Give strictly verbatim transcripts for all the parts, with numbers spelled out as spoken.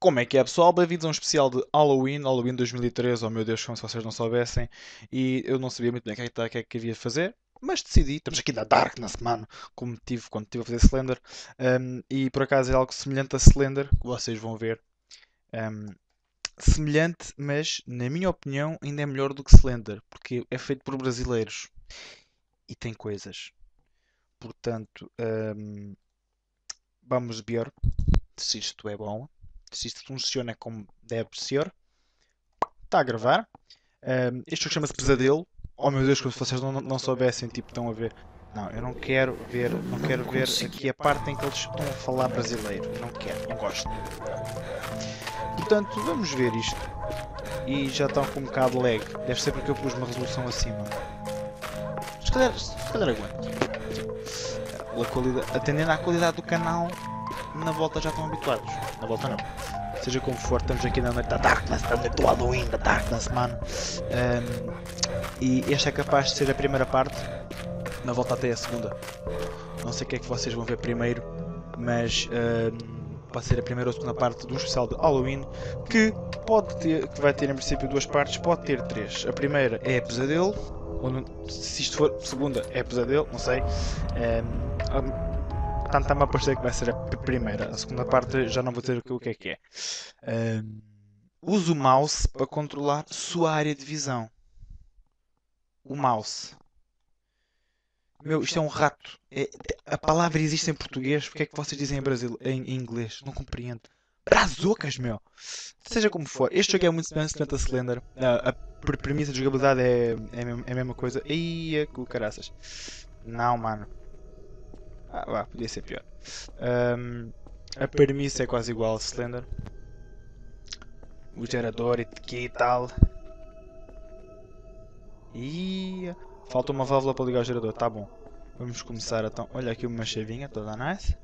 Como é que é, pessoal? Bem-vindos a um especial de Halloween, Halloween dois mil e treze, oh meu Deus, como se vocês não soubessem. E eu não sabia muito bem o que é que, que, é que havia de fazer, mas decidi, estamos aqui na Darkness, mano, como tive quando estive a fazer Slender. Um, e por acaso é algo semelhante a Slender, que vocês vão ver. Um, semelhante, mas na minha opinião ainda é melhor do que Slender, porque é feito por brasileiros. E tem coisas. Portanto, um, vamos ver se isto é bom. Se isto funciona como deve ser. Está a gravar. Um, isto chama-se Pesadelo. Oh meu Deus, como se vocês não, não soubessem, tipo, estão a ver. Não, eu não quero ver, não quero ver aqui a parte em que eles estão a falar brasileiro. Não quero, não gosto. Portanto, vamos ver isto. E já estão com um bocado de lag. Deve ser porque eu pus uma resolução acima. Se calhar, se calhar aguento. Atendendo à qualidade do canal, na volta já estão habituados. Na volta não. Seja como for, estamos aqui na noite da Darkness, na noite do Halloween da Darkness, mano. Um, e esta é capaz de ser a primeira parte. Na volta até a segunda. Não sei o que é que vocês vão ver primeiro, mas um, pode ser a primeira ou a segunda parte do especial de Halloween, que pode ter, que vai ter em princípio duas partes, pode ter três. A primeira é a Pesadelo, ou não, se isto for segunda é a Pesadelo, não sei. Um, Portanto, está-me a parecer que vai ser a primeira. A segunda parte já não vou dizer o que é que é. Um, uso o mouse para controlar sua área de visão. O mouse. Meu, isto é um rato. É, a palavra existe em português. Porque é que vocês dizem em, Brasil, em, em inglês? Não compreendo. Brazocas, meu! Seja como for. Este jogo é muito semelhante a Slender. A, a premissa de jogabilidade é, é a mesma coisa. Eia, com caraças. Não, mano. Ah, vá, podia ser pior. Um, a premissa é quase igual ao Slender. O gerador e que tal. E falta uma válvula para ligar o gerador, tá bom. Vamos começar então. Olha aqui uma chavinha, toda nice.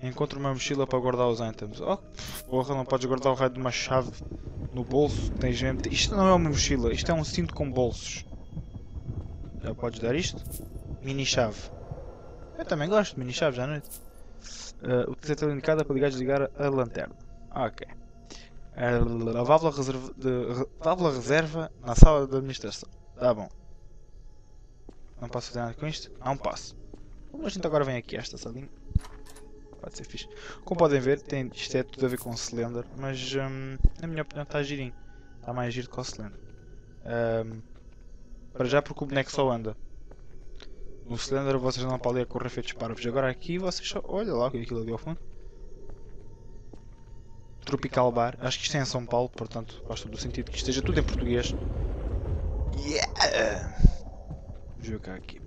Encontro uma mochila para guardar os items. Oh, porra, não podes guardar o raio de uma chave no bolso. Tem gente. Isto não é uma mochila, isto é um cinto com bolsos. Já podes dar isto? Mini chave. Eu também gosto de mini chaves à noite. Uh, o que está indicado é para ligar e desligar a lanterna. Ok. Uh, a válvula reserva, de, re, válvula reserva na sala de administração. Tá bom. Não posso fazer nada com isto? Há um passo. Mas a gente agora vem aqui a esta salinha. Pode ser fixe. Como podem ver, tem, isto é tudo a ver com o Slender. Mas hum, na minha opinião está girinho. Está mais giro que o Slender. Um, para já porque o boneco só anda. No Slender vocês não podem correr feitos parvos. Agora aqui vocês só... Olha lá o que é aquilo ali ao fundo. Tropical Bar. Acho que isto é em São Paulo, portanto faz todo o sentido que esteja tudo em português. Yeah! Vamos ver o que há aqui.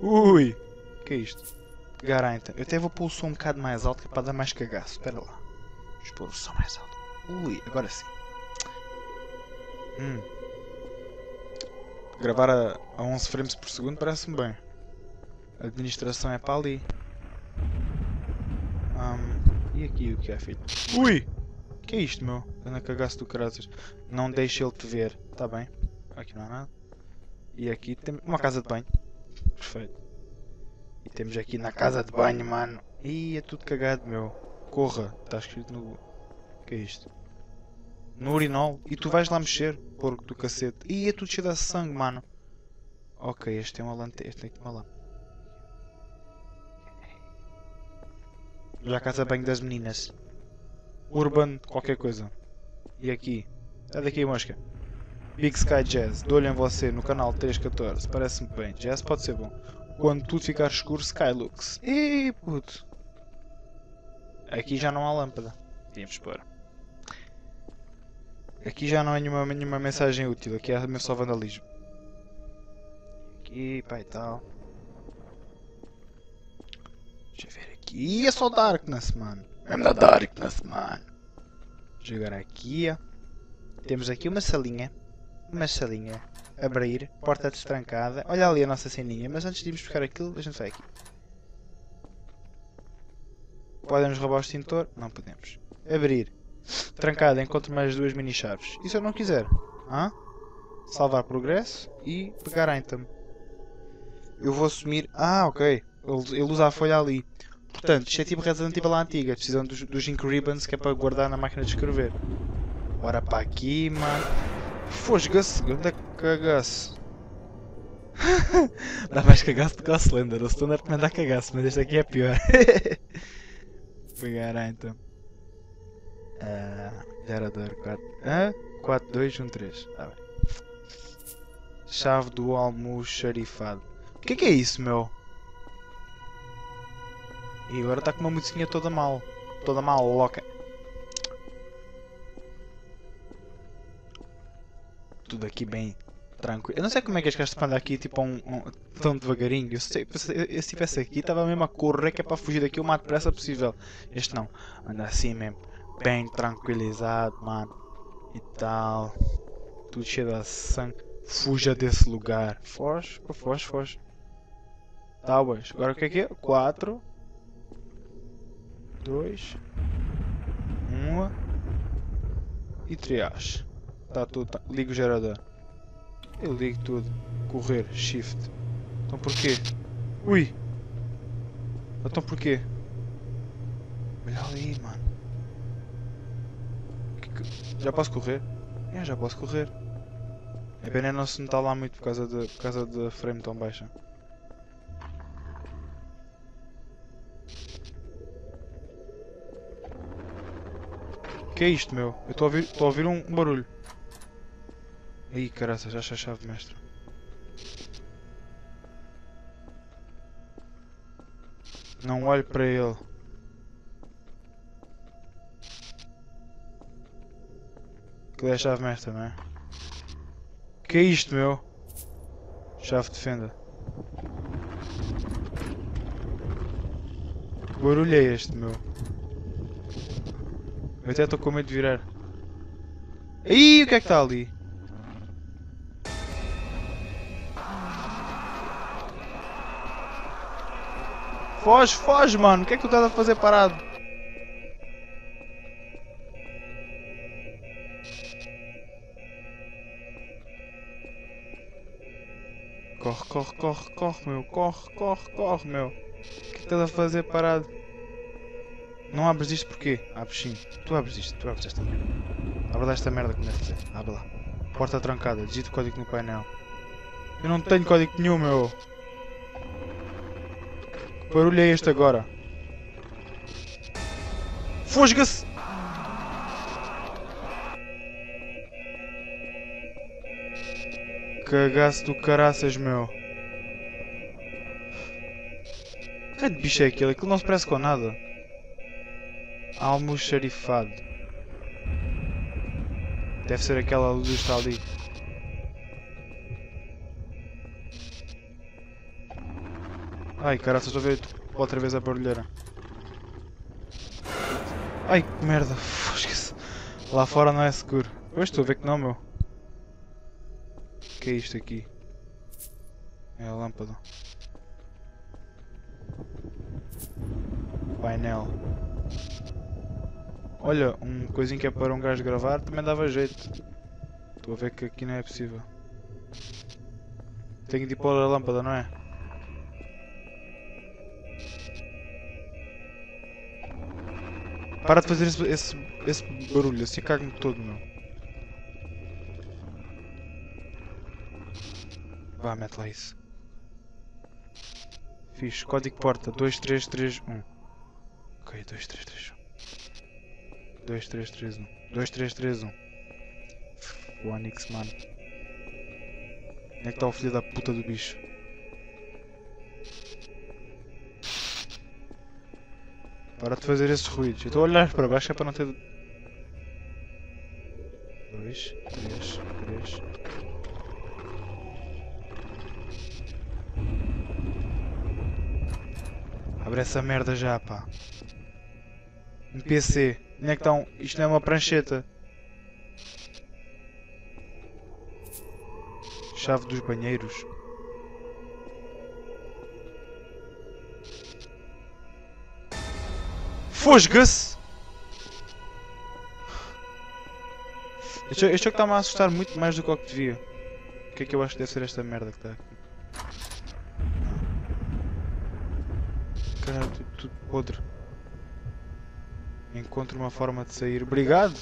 Ui! O que é isto? Garanta. Eu até vou pôr o som um bocado mais alto que é para dar mais cagaço. Espera lá. Vamos pôr o som mais alto. Ui, agora sim. Hum. Gravar a, a onze frames por segundo parece-me bem. A administração é para ali. Um, e aqui o que é, filho? Ui! Que é isto, meu? Anda cagaço do caraças. Não deixe ele te ver. Está bem. Aqui não há nada. E aqui temos uma casa de banho. Perfeito. E temos aqui na casa de banho, mano. Ih, é tudo cagado, meu. Corra. Está escrito no... Que é isto? No urinol, e tu vais lá mexer, porco do cacete. Ih, é tudo cheio de sangue, mano. Ok, este tem uma lanterna, este tem que tomar lá. Já casa banho das meninas. Urban, qualquer coisa. E aqui? É daqui, mosca. Big Sky Jazz, dou-lhe em você no canal três catorze, parece-me bem. Jazz pode ser bom. Quando tudo ficar escuro, Skylux. Ih, puto. Aqui já não há lâmpada. Tínhamos pôr. Aqui já não há nenhuma, nenhuma mensagem útil, aqui é só vandalismo. Aqui, pá e tal. Deixa eu ver aqui. Ih, é só Darkness, mano. É da Darkness, mano. Jogar aqui, ó. Temos aqui uma salinha. Uma salinha. Abrir, porta destrancada. Olha ali a nossa ceninha, mas antes de irmos buscar aquilo, a gente vai aqui. Podemos roubar o extintor? Não podemos. Abrir. Trancada, encontro mais duas mini chaves. E se eu não quiser? Hã? Salvar progresso e pegar a item. Eu vou assumir. Ah, ok. Ele, ele usa a folha ali. Portanto, isto é tipo Resident Evil lá antiga. Precisam dos, dos ink ribbons que é para guardar na máquina de escrever. Bora para aqui, mano. Fosga-se, grande cagaço. Dá mais cagaço do que o Slender. O Slender também dá cagaço, mas este aqui é pior. Pegará então. Gerador quatro dois um três. Tá bem. Chave do almoxarifado. O que é que é isso, meu? E agora está com uma musiquinha toda mal. Toda mal, louca. Tudo aqui bem tranquilo. Eu não sei como é que as caras estão aqui, tipo, um, um, tão devagarinho. Eu sei, se tivesse aqui, estava mesmo a correr, que é para fugir daqui o mais depressa possível. Este não. Anda assim mesmo. Bem tranquilizado, mano. E tal. Tudo cheio de sangue. Fuja desse lugar. Foge, foge, foge. Tá, boys. Agora o que é que é? quatro. dois, um e três. Tá tudo, tá. Liga o gerador. Eu ligo tudo. Correr, shift. Então porquê? Ui! Então porquê? Olha ali, mano. Já posso correr? É, já posso correr. É pena não se notar lá muito por causa de, por causa de frame tão baixa. Que é isto, meu? Eu estou a ouvir, estou a ouvir um, um barulho. Ih, caraças, acha a chave, mestre. Não olho para ele. Que é a chave, mestre, não é? Que é isto, meu? Chave de fenda. Que barulho é este, meu? Eu até estou com medo de virar. Ih, o que é que está ali? Foge, foge, mano. O que é que tu estás a fazer parado? Corre, corre, corre, corre, meu. Corre, corre, corre, meu. O que é que estás a fazer parado? Não abres isto porquê? Abres sim. Tu abres isto, tu abres esta merda. Abre lá esta merda como é que é. Abre lá. Porta trancada, digita o código no painel. Eu não tenho código nenhum, meu. Que barulho é este agora? Fosga-se! Cagaço do caraças, meu. Que bicho é aquilo? Aquilo não se parece com nada. Almoxarifado. Deve ser aquela luz que está ali. Ai, caraca, estou a ver outra vez a barulheira. Ai, que merda. Fosca-se. Lá fora não é seguro. Pois estou a ver que não, meu. O que é isto aqui? É a lâmpada. Painel. Olha, um coisinho que é para um gajo gravar também dava jeito. Estou a ver que aqui não é possível. Tenho de ir pôr a lâmpada, não é? Para de fazer esse, esse, esse barulho, assim cago-me todo, meu. Vá, mete lá isso. Fiz, código porta, dois três três um. Ok, dois três três um. dois três três um. dois três três um. O Onix, mano. Onde é que está o filho da puta do bicho? Para de fazer esses ruídos. Eu estou a olhar para baixo é para não ter. dois, três, três. Abre essa merda já, pá. Um P C. Onde é que está um... Isto não é uma prancheta. Chave dos banheiros. Fosga-se! Este jogo está-me a assustar muito mais do que o que devia. O que é que eu acho que deve ser esta merda que está aqui? tornar tudo, tudo podre. Encontro uma forma de sair. Obrigado!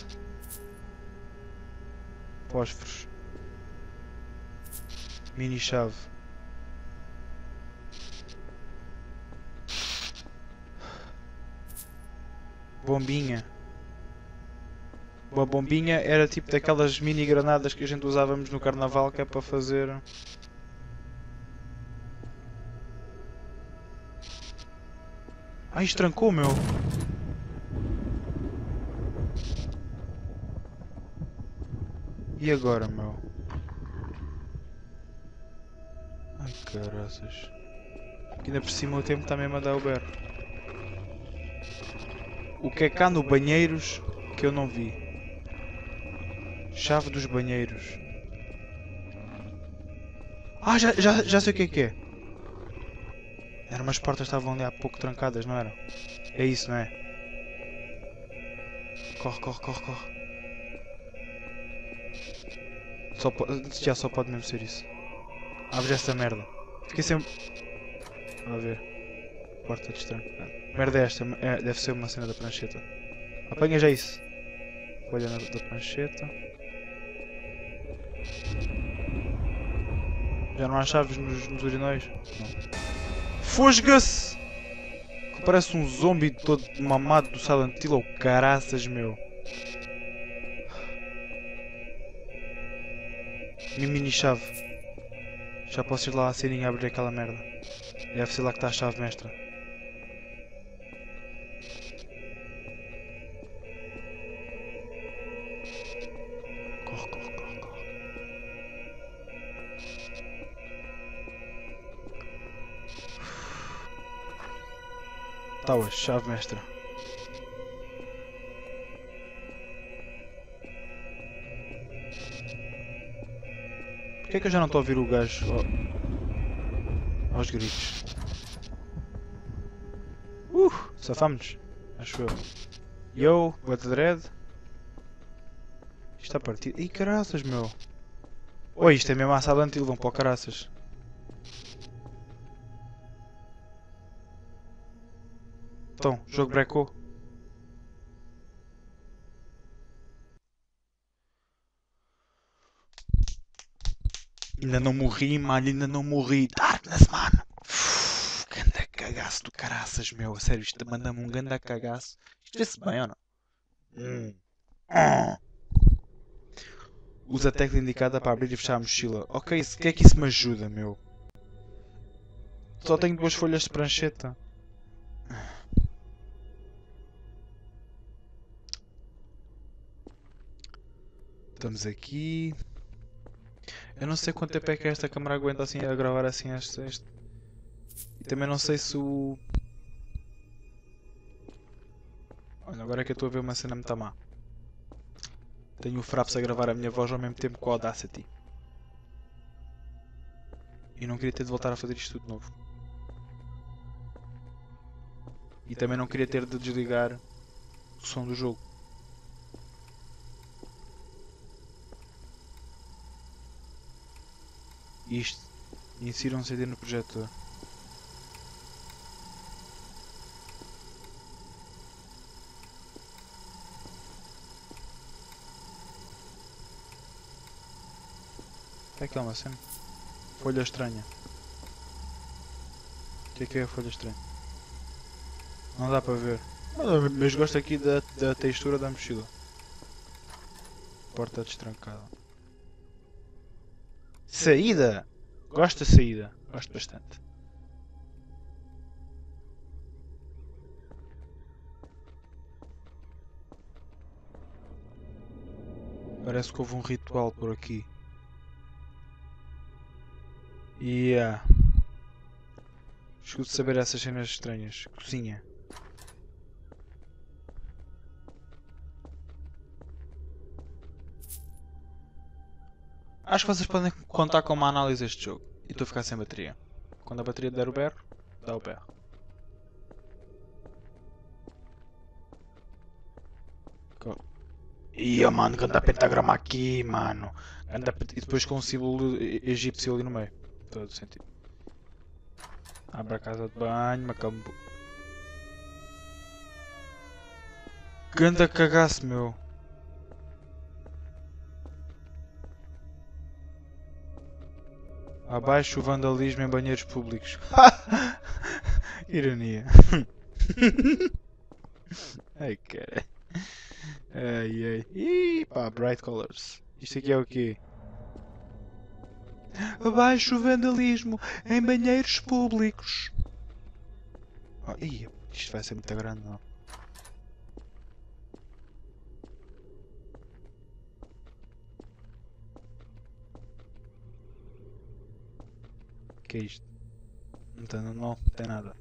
Fósforos. Mini chave. Bombinha. Uma bombinha era tipo daquelas mini granadas que a gente usávamos no carnaval, que é para fazer... Ai, isto trancou, meu! E agora, meu? Ai, caraças. Ainda por cima o tempo está mesmo a dar o berro. O que é cá no banheiros que eu não vi? Chave dos banheiros. Ah, já, já, já sei o que é que é. Eram umas portas que estavam ali há pouco trancadas, não eram? É isso, não é? Corre, corre, corre, corre. Só pode, já só pode mesmo ser isso. Abre esta merda. Fiquei sem... A ver. Porta de estranho. Merda é esta. É, deve ser uma cena da prancheta. Apanha já isso. Olha na da prancheta. Já não há chaves nos, nos urinóis? Não. Fosga-se! Que parece um zombie todo mamado do Silent Hill, ou caraças, meu. Minha mini chave. Já posso ir lá a sininha abrir aquela merda. Deve ser lá que está a chave mestra. Corre, corre, corre, corre. Tá hoje, chave mestra. Por que é que eu já não estou a ouvir o gajo oh. aos gritos? Uh, safámos, acho eu. Yo, what the dread? Isto está partido. Ih, caraças, meu. Oi, isto é mesmo a Silent Hill, vão para o caraças. Então, jogo brecou. Ainda não morri, mano, ainda não morri. Darkness, mano. Uf, ganda cagaço do caraças, meu. A sério, isto manda-me um ganda cagaço. Isto vê-se bem ou não? Hum. Ah. Usa a tecla indicada para abrir e fechar a mochila. Ok, o que é que isso me ajuda, meu? Só tenho duas folhas de prancheta. Estamos aqui... Eu não sei quanto tempo é que esta câmera aguenta assim a gravar assim este, este. E também não sei se o... Olha, agora é que eu estou a ver uma cena muito má. Tenho o Fraps a gravar a minha voz ao mesmo tempo com o Audacity. E não queria ter de voltar a fazer isto tudo de novo. E também não queria ter de desligar o som do jogo. Isto, insira um C D no projetor. Está aqui uma cena. Folha estranha. O que é que é a folha estranha? Não dá para ver. Mas gosto aqui da, da textura da mochila. Porta destrancada. Saída! Gosto da saída. Gosto bastante. Parece que houve um ritual por aqui. E yeah. Escuto saber essas cenas estranhas. Cozinha. Acho que vocês podem contar com uma análise deste jogo. E estou a ficar sem bateria. Quando a bateria der o berro, dá o berro. Ia, mano, anda pentagrama aqui, mano. Anda pent... E depois com um símbolo egípcio ali no meio. Todo sentido. Abre a casa de banho, uma cambu... Ganda cagaço, meu. Abaixo o vandalismo em banheiros públicos. Ironia. Ai, cara. Ai, ai. Ih, pá, bright colors. Isto aqui é o quê? Abaixo o vandalismo em banheiros públicos. Oh, ih, isto vai ser muito grande, não. Que é isto? Não tem, não, não tem nada.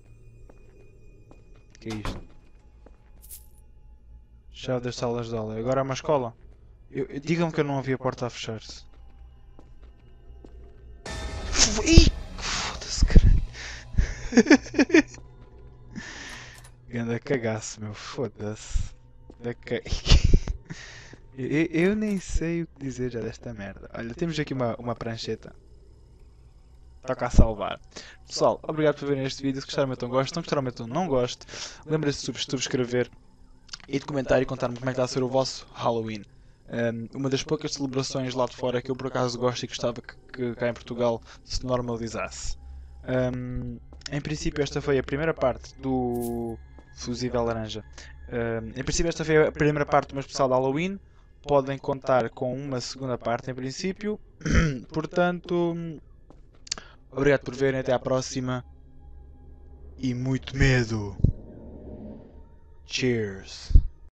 Que é isto? Chave das salas de aula. Agora é uma escola. Digam-me que eu não havia porta a fechar-se. Ih! Foda-se, caralho. Ganda cagaço, meu. Foda-se. Eu nem sei o que dizer já desta merda. Olha, temos aqui uma, uma prancheta. Toca a salvar. Pessoal, obrigado por verem este vídeo. Se gostaram, metam gosto. Se não gostaram, metam não gosto. Lembrem-se de subscrever e de comentar e contar-me como é que está a ser o vosso Halloween. Um, uma das poucas celebrações lá de fora que eu por acaso gosto e gostava que, que cá em Portugal se normalizasse. Um, em princípio, esta foi a primeira parte do Fusível Laranja. Um, em princípio, esta foi a primeira parte do meu especial de Halloween. Podem contar com uma segunda parte, em princípio. Portanto... Obrigado por verem, até à próxima. E muito medo. Cheers.